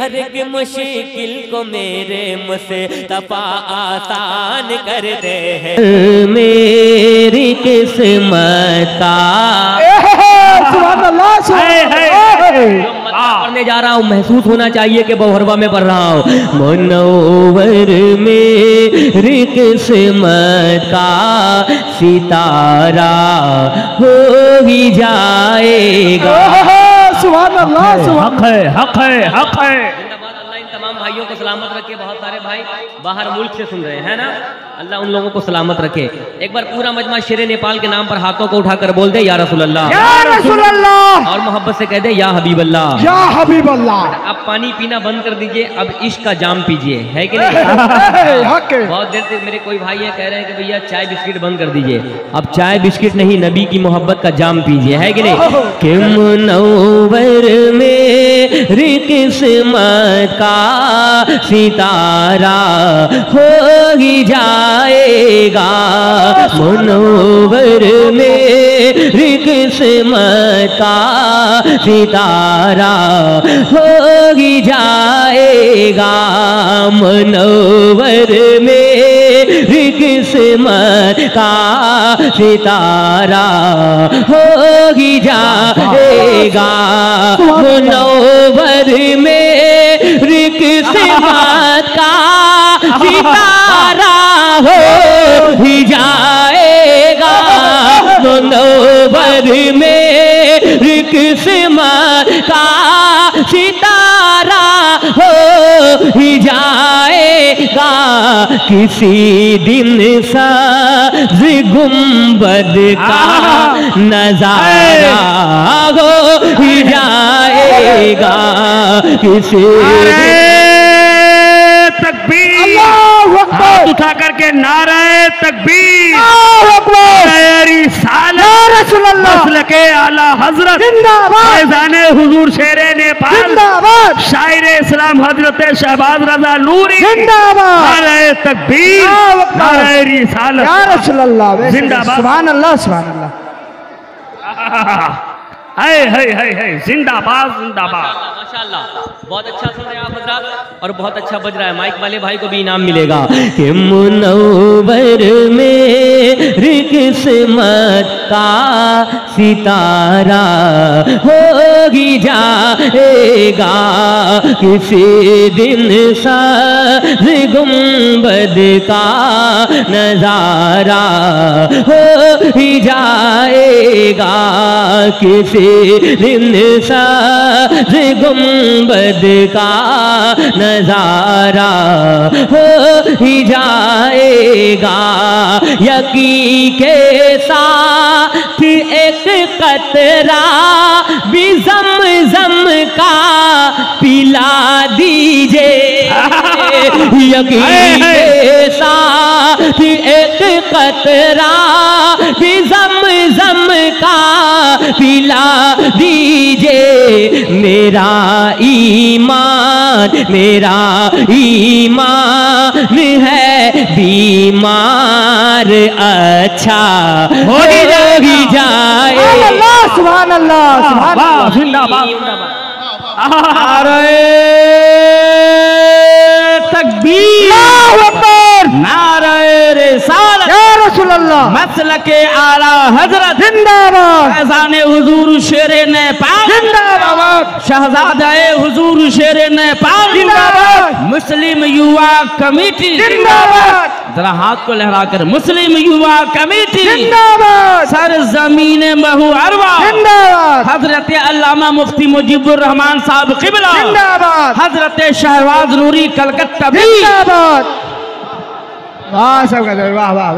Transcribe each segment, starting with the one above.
हर एक मुश्किल को मेरे मुझसे तपा आसान कर दे। मेरी किस्मत पढ़ने जा रहा हूँ, महसूस होना चाहिए कि बहुरवा में पढ़ रहा हूँ। मुनौवर मेरी किस्मत का सितारा हो ही जाएगा। सुभान अल्लाह, हक है, हक है, हक है। जिंदाबाद। अल्लाह इन तमाम भाइयों को सलामत रखे। बहुत सारे भाई बाहर मुल्क से सुन रहे हैं ना, अल्लाह उन लोगों को सलामत रखे। एक बार पूरा मजमा शेरे नेपाल के नाम पर हाथों को उठाकर बोल दे, या रसूल अल्लाह, या रसूल अल्लाह। और मोहब्बत से कह दे, या हबीब अल्लाह, या हबीब अल्लाह। अब पानी पीना बंद कर दीजिए, अब इश्क का जाम पीजिए, है कि नहीं? बहुत देर से मेरे कोई भाई है, कह रहे हैं कि भैया चाय बिस्किट बंद कर दीजिए। अब चाय बिस्किट नहीं, नबी की मोहब्बत का जाम पीजिए, है कि नहीं? कि मुनौवर मेरी किस्मत का सितारा हो ही जाए। मुनौवर मेरी किस्मत का सितारा हो ही जाएगा। मुनौवर मेरी किस्मत का सितारा हो ही जाएगा। मुनौवर मेरी किस्मत का सितारा हो ही जाएगा। मुनौवर मेरी किस्मत का सितारा हो ही जाएगा। किसी दिन साज गुंबद का नजारा हो ही जाएगा। किसी हाथ उठा करके नारा तकबीर, मसलके आला हजरत फैजाने हुजूर शेरे नेपाल शायरे इस्लाम हजरत शहबाज रजा नूरी तकबीर, नारा रिसालत, जिंदाबाद। सुभान अल्लाह, सुभान अल्लाह, हाय हाय हाय हाय, जिंदाबाद, जिंदाबाद। माशाल्लाह, बहुत अच्छा सुन रहे हैं आप हजरात, और बहुत अच्छा बज रहा है। माइक वाले भाई को भी इनाम मिलेगा। कि मुनौवर मेरी किस्मत का सितारा हो ही जाएगा। किसी दिन साज गुंबद का नजारा हो ही जाएगा। किसी दिन साज गुंबद का नजारा हो ही जाएगा। यकीन के साथ एक कतरा भी ज़मज़म का पिला दीजिए। यकीन के साथ एक कतरा भी ज़मज़म का पिला दीजिए। मेरा ईमान, मेरा ईमान है बीमार, अच्छा हो ही जाए। सुभान अल्लाह, सुभान अल्लाह, जिंदाबाद, जिंदाबाद। अरे तकबीर, नारे रिसालत, या रसूल अल्लाह, मसलके आला हजरत जिंदाबाद, फैजाने हुजूर शेरे नेपाल जिंदाबाद, शहजादाए हुजूर शेरे नेपाल जिंदाबाद, मुस्लिम युवा कमेटी जिंदाबाद। जरा हाथ को लहराकर, मुस्लिम युवा कमेटी जिंदाबाद, सर जमीन महू अरवा जिंदाबाद, हजरत अल्लामा मुफ्ती मुजीबुर रहमान साहब क़िबला जिंदाबाद, हजरत शहबाज नूरी कलकत्तावी जिंदाबाद। वाह सब वाह वाह,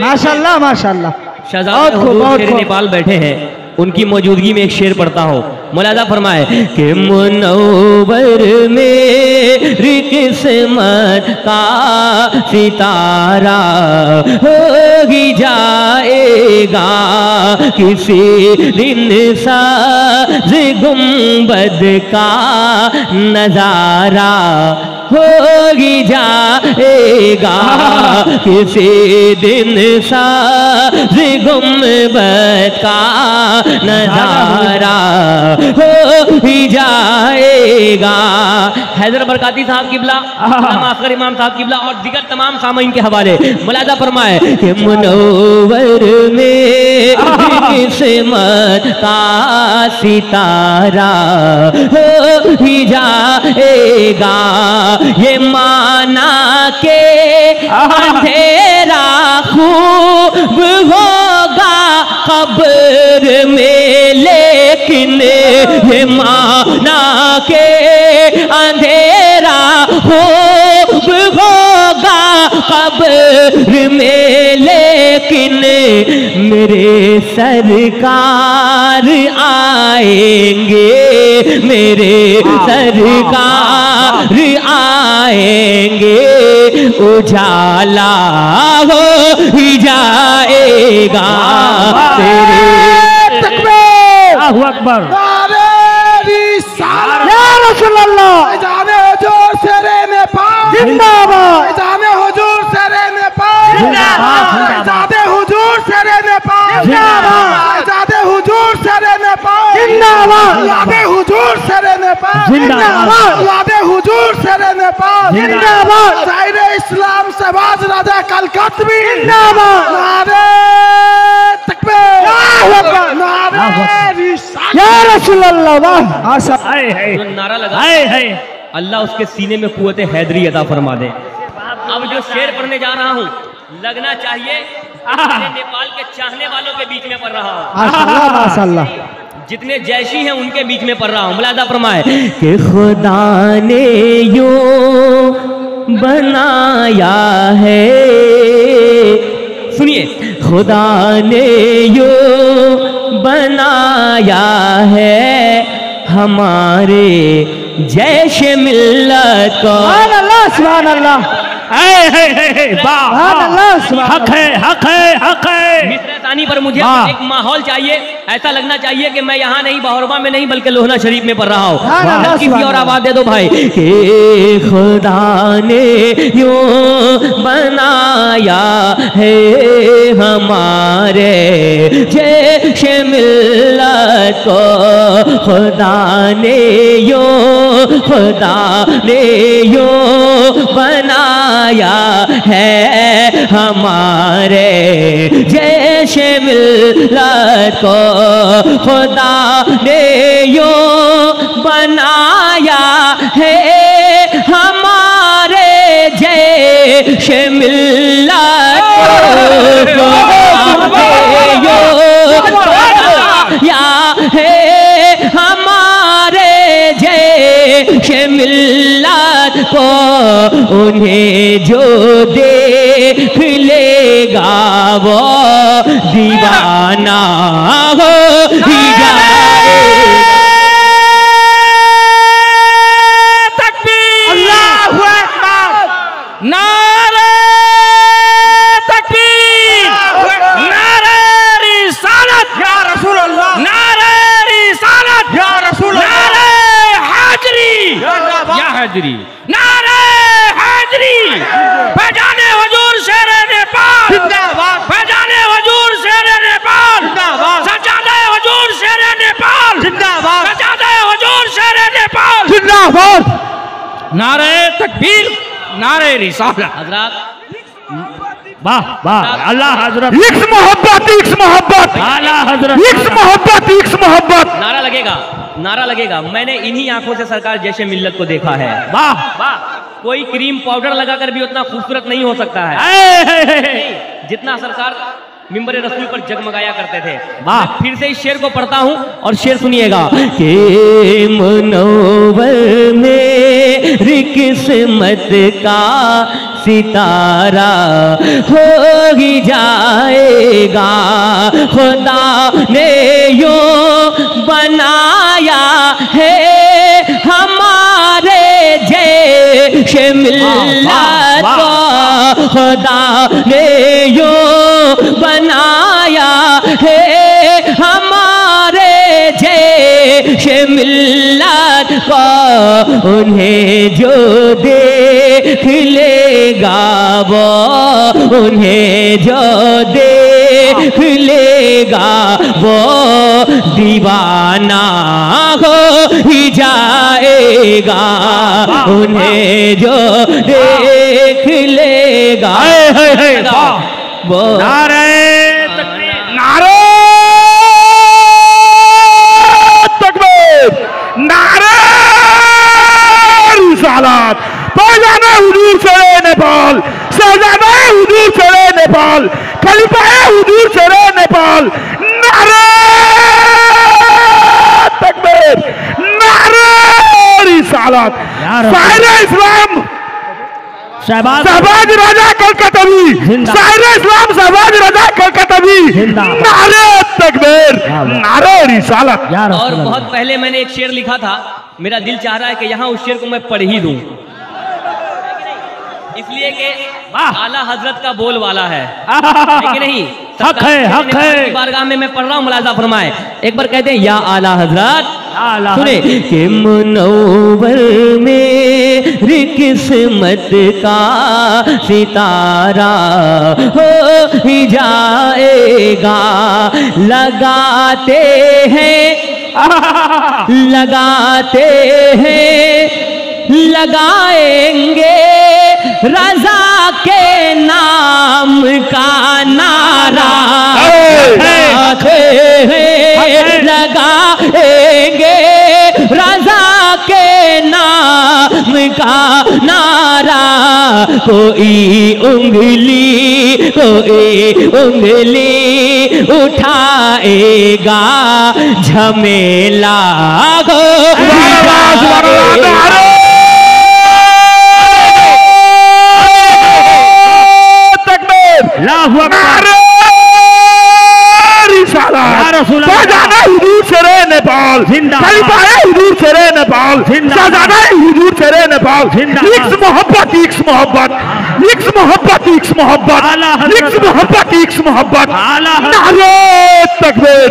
माशाल्लाह, माशाल्लाह। शहजाद हुजूर नेपाल बैठे हैं, उनकी मौजूदगी में एक शेर पढ़ता हो, मुलाजा फरमाए। कि मुनौवर मेरी किस्मत का सितारा हो ही जाएगा। किसी दिन साज गुंबद का नजारा होगी जाएगा किसी दिन साज गुंबद का नजारा हो ही जाएगा। हैदर बरकाती साहब किबला, आसगर इमाम साहब किबला और दिगर तमाम सामीन के हवाले मुलाजा फरमाए कि मुनौवर में किस्मत का सितारा हो ही जाएगा, ये माना के अंधेरा खूब होगा कब्र में, लेकिन ये माना के अंधेरा खूब होगा कब्र में, लेकिन मेरे सरकार आएंगे, मेरे सरकार आएंगे, उजाला हो ही जाएगा तेरे अल्लाहु अकबर जिंदाबाद। शायर इस्लाम शहबाज राजा कलकत्तवी जिंदाबाद। नारे तकबीर, नारे या रसूल अल्लाह। हाय हाय नारा लगा, हाय हाय। अल्लाह उसके सीने में कुव्वत हैदरी अता फरमा दे। अब जो शेर पढ़ने जा रहा हूँ लगना चाहिए नेपाल के चाहने वालों के बीच में पढ़ रहा हूँ, जितने जैशी हैं उनके बीच में पढ़ रहा हूँ। मुलाजा फरमाए कि खुदा ने यूं बनाया है, सुनिए, खुदा ने यूं बनाया है हमारे जैशे मिल्लत को। सुभान अल्लाह, सुभान अल्लाह, हक है, हक है, हक है। पर मुझे एक माहौल चाहिए, ऐसा लगना चाहिए कि मैं यहाँ नहीं, बहरवा में नहीं, बल्कि लोहना शरीफ में पढ़ रहा हूँ। किसी और आवाज दे दो भाई। के खुदा ने यूं बनाया है हमारे जैश मिल्लत को, खुदा ने यूं, खुदा ने यूं बनाया है हमारे जैश मिल्लत को, खुदा ने यूं बनाया है हमारे जैश मिल्लत को, खुदा ने यूं बनाया है हमारे जैश मिल्लत को, उन्हें जो देख लेगा वो दीवाना हो ही जाएगा। तकबीर, अल्लाहु अकबर, नारे तकबीर, नारे रिसालत या रसूल अल्लाह, नारे रिसालत या रसूल अल्लाह, नारे हाजरी या हाजरी, नारे हाजरी। पहचाने हुजूर शेरे नेपाल जिंदाबाद, पहचाने हुजूर शेरे नेपाल जिंदाबाद, सजादा हुजूर शेरे नेपाल जिंदाबाद, सजादा हुजूर शेरे नेपाल जिंदाबाद। नारे तकबीर, नारे रिसालत। हजरत वाह वाह, अल्लाह हजरत इक्स मोहब्बत, इक्स मोहब्बत, अल्लाह हजरत इक्स मोहब्बत, इक्स मोहब्बत। नारा लगेगा, नारा लगेगा। मैंने इन्हीं आंखों से सरकार जैशे मिल्लत को देखा है। वाह वाह, कोई क्रीम पाउडर लगाकर भी उतना खूबसूरत नहीं हो सकता है जितना सरकार मिंबरे रसूल पर जगमगाया करते थे। फिर से इस शेर को पढ़ता हूँ और शेर सुनिएगा। के मुनौवर में किस्मत का सितारा हो ही जाएगा, खुदा ने यूं बनाया है हमारे जैश मिल्लत को, खुदा ने यूं बनाया है हमारे जैश मिल्लत आका उन्हें जो देख लेगा वो उन्हें जो देख लेगा वो दीवाना हो ही जाएगा उन्हें जो देख लेगा वो नेपाल हुजूर चले नेपाल खलीफा हुजूर चले नेपाल नारे तकबीर नारे रिसालत शायर इस्लाम शहबाज राजा कलकत्तवी शायर इस्लाम शहबाज राजा कलकत्तवी नारे तकबीर नारे रिसालत। और बहुत पहले मैंने एक शेर लिखा था, मेरा दिल चाह रहा है कि यहाँ उस शेर को मैं पढ़ ही दूं, इसलिए कि आला हजरत का बोल वाला है कि नहीं। हक है बारगाह में मैं पढ़ रहा हूँ, मुलाजा फरमाए। एक बार कहते हैं या आला हजरत। सुने कि मुनौवर में किस्मत का सितारा हो ही जाएगा लगाते हैं लगाएंगे रजा के नाम का नारा लगाएंगे रजा के नाम का नारा कोई उंगली उठाएगा झमेला हो नेपाल मोहब्बत नारे तकबीर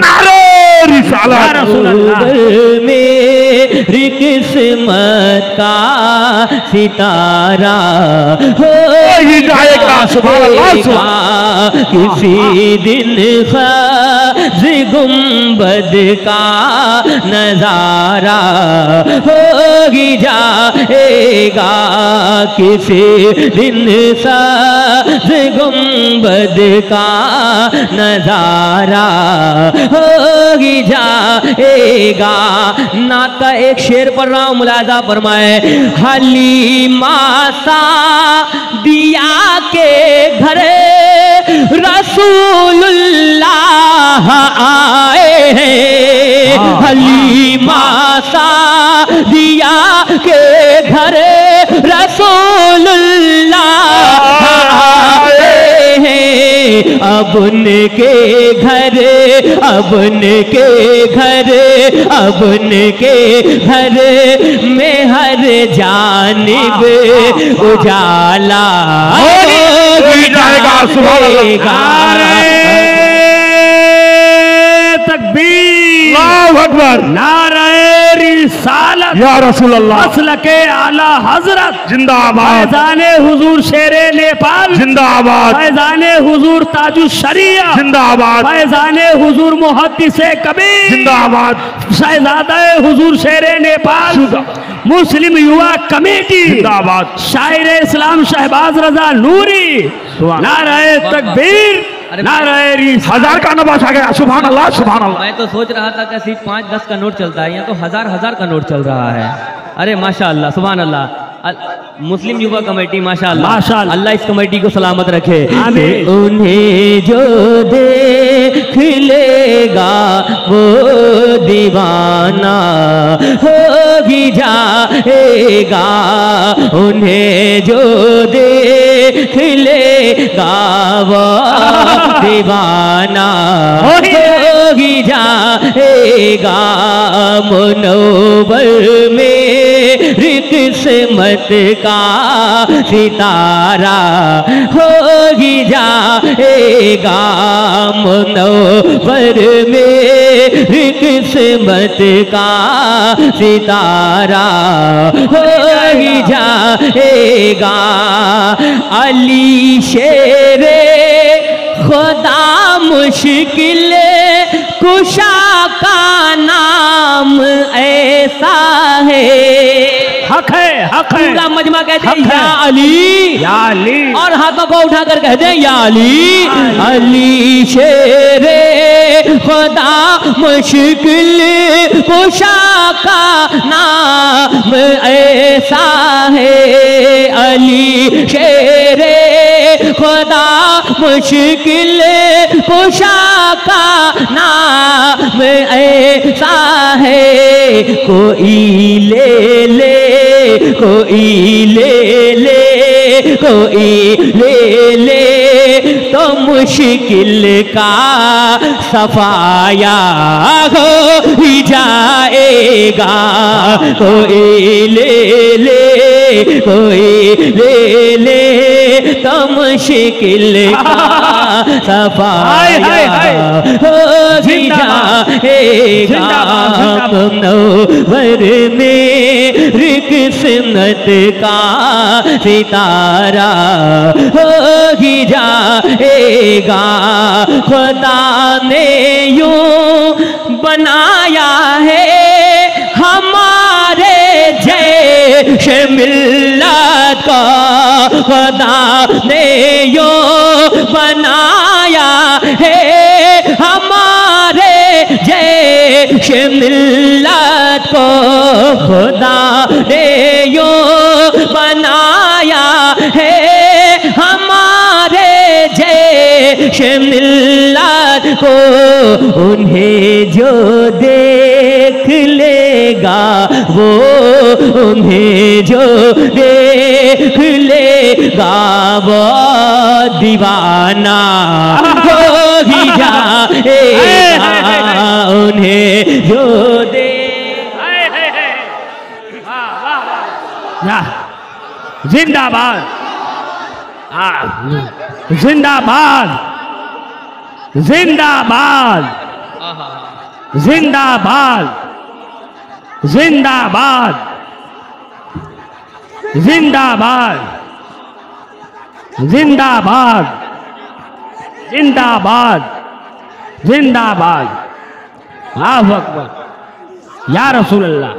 नारे रिसालत मेरी किस्मत का सितारा हो ही जाएगा सुभान अल्लाह। किसी दिन ख़ाज़ गुंबद का नजारा हो ही जाएगा किसी दिन ख़ाज़ गुंबद का नजारा हो ही जाएगा। नात का एक शेर पढ़ रहा हूँ, मुलाजा फरमाए। हलीमा सा दिया के घर रसूलुल्लाह आए हैं। हलीमा सा दिया के घर रसूलुल्लाह आए हैं। अब उनके घर में हर जानिब उजाला तकबीर अल्लाहु अकबर नारे रिसालत या रसूल अल्लाह मसलके आला हजरत जिंदाबाद फैजाने हुजूर शेरे नेपाल जिंदाबाद फैजाने हुजूर ताजुश शरीया जिंदाबाद फैजाने हुजूर मुहद्दिसे कबीर जिंदाबाद शहजादा हुजूर शेरे नेपाल मुस्लिम युवा कमेटी जिंदाबाद शायर इस्लाम शहबाज रजा नूरी नारे तकबीर नारे हजार का नवाज आ गया सुभान अल्लाह सुभान अल्लाह। मैं तो सोच रहा था कि सिर्फ 5-10 का नोट चलता है, यहाँ तो हजार का नोट चल रहा है। अरे माशाल्लाह सुभान अल्लाह। मुस्लिम युवा कमेटी माशाल्लाह अल्लाह इस कमेटी को सलामत रखे। उन्हें जो देख लेगा वो दीवाना हो ही जाएगा उन्हें जो देख लेगा वो दीवाना हो ही जाएगा। मुनौवर में रिक्स किस्मत का सितारा हो ही जाएगा मुनव्वर मेरी किस्मत का सितारा हो ही जाएगा। अली शेरे खुदा मुश्किल कुशा का नाम ऐसा है। हक है, हक है। पूरा मजमा कहते हैं या अली, या अली, और हाथों को उठाकर कहते हैं या अली। अली शेरे खुदा मुश्किल कुशा का नाम ऐसा है। अली शेरे खुदा मुश्किल कुशा का नाम ऐसा है। कोई ले ले, कोई ले ले, कोई ले ले तो मुश्किल का सफाया हो ही जाएगा। कोई ले ले, कोई ले ले तो मुश्किल का सफाया हो ही जाएगा। मुनव्वर मेरी किस्मत का सितारा हो ही जाएगा। खुदा ने यूं बनाया है हमारे जैश मिल्लत को, खुदा ने यूं बनाया है हमारे जैश मिल्लत को। खुदा ने यूं बनाया है हमारे जैश मिल्लत को। उन्हें जो देख लेगा वो, उन्हें जो देख लेगा वो दीवाना हो ही जाएगा। उन्हें जो दे जिंदाबाद, जिंदाबाद, जिंदाबाद, जिंदाबाद, जिंदाबाद, जिंदाबाद, जिंदाबाद, जिंदाबाद, जिंदाबाद। अल्लाहु अकबर या रसूल अल्लाह।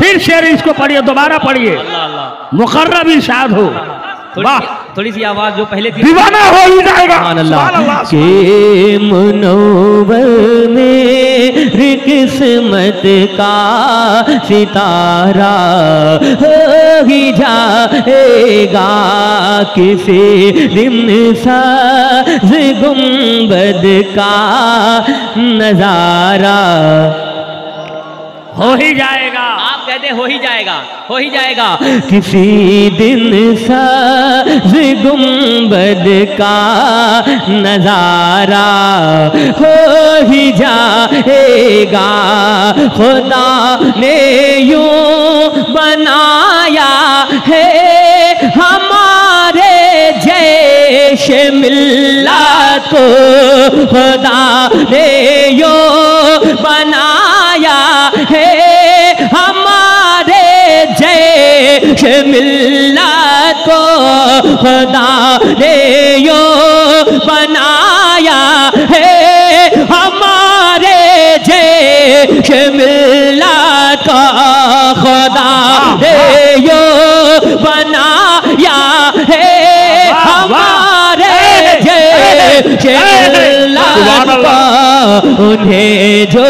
फिर शेर इसको पढ़िए, दोबारा पढ़िए। मुकर्रब इरशाद हो, थोड़ी सी आवाज जो पहले थी, दीवाना हो ही जाएगा। के मुनव्वर मेरी किस्मत का सितारा हो ही जाएगा। किसी दिन साज गुंबद का नजारा हो ही जाएगा। आप कहते हो ही जाएगा, हो ही जाएगा। किसी दिन साज गुंबद का नजारा हो ही जाएगा। खुदा ने यूं बनाया है हमारे जैश मिल्लत को, खुदा ने यूं बनाया है हमारे जैश मिल्लत को। खुदा ने यूं बनाया है हमारे जैश मिल्लत को, खुदा ने यूं बनाया है हमारे जैश मिल्लत को। उन्हें जो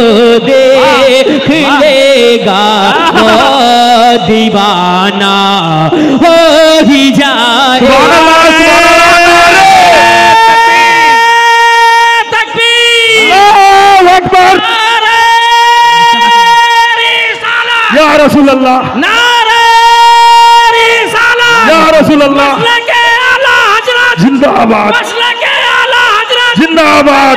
देख लेगा वो दीवाना हो ही जाएगा। तकबीर या रसूल अल्लाह, नारे रिसालत या रसूल अल्लाह, जिंदाबाद जिंदाबाद, जिंदाबाद, जिंदाबाद,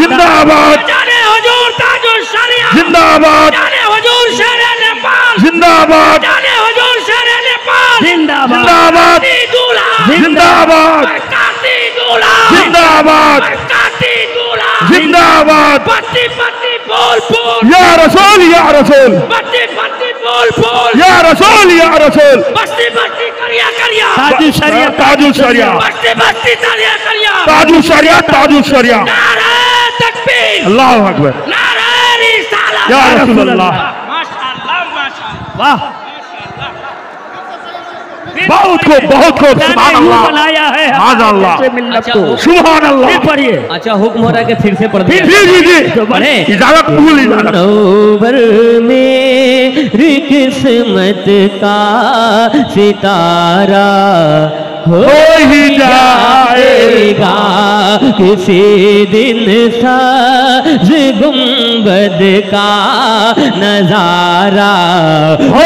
जिंदाबाद, जिंदाबाद, जिंदाबाद, जिंदाबाद, जिंदाबाद, जिंदाबाद, या रसूल, या रसूल, या रसूल, या रसूल, ताजु शरिया, ताजु शरिया, ताजु शरिया, ताजु शरिया, अल्लाहु अकबर, या रसूल अल्लाह, वाह, बहुत खूब सुभान अल्लाह बनाया है, सुभान अल्लाह। पढ़िए, अच्छा हुक्म हो रहा है कि फिर से पढ़िए, इजाजत पूरी। मुनव्वर मेरी किस्मत का सितारा हो ही जाएगा, किसी दिन साज गुंबद का नजारा हो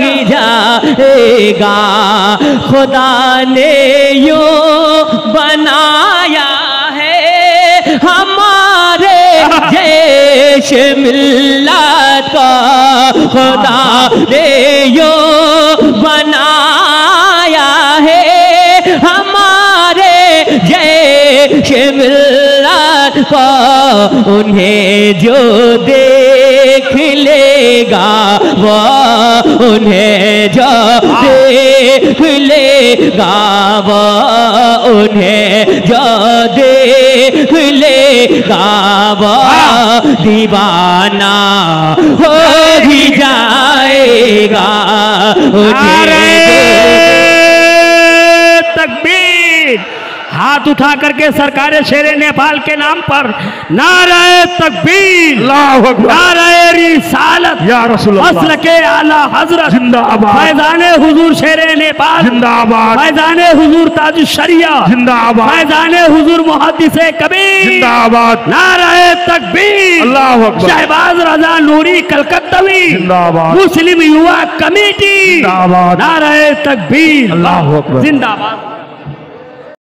ही जाएगा, खुदा ने यो बनाया है हमारे जैश मिल्लत का, खुदा ने यो बनाया है हमारे जैश मिल्लत का, उन्हें जो देख लेगा वो, उन्हें जो देख लेगा वो, उन्हें जो देख लेगा वो, दीवाना हो ही जाएगा, हाथ उठा करके सरकार शेरे नेपाल के नाम पर नारे तकबीर, नारे रिसालत, या रसूल अल्लाह, असल के आला हजरत जिंदाबाद, फैजाने हुजूर शेरे नेपाल जिंदाबाद, फैजाने हुजूर ताज शरिया जिंदाबाद, फैजाने हुजूर मुहद्दिसे कबीर जिंदाबाद, नारे तकबीर अल्लाह अकबर, शहबाज रजा नूरी कलकत्तवी जिंदाबाद, मुस्लिम युवा कमेटी जिंदाबाद, नारे तकबीर अल्लाह अकबर जिंदाबाद।